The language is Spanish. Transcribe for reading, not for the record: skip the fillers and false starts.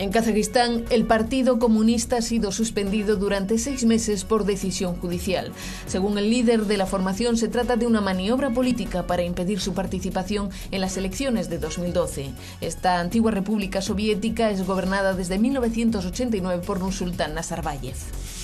En Kazajistán, el Partido Comunista ha sido suspendido durante 6 meses por decisión judicial. Según el líder de la formación, se trata de una maniobra política para impedir su participación en las elecciones de 2012. Esta antigua república soviética es gobernada desde 1989 por Nursultán Nazarbáyev.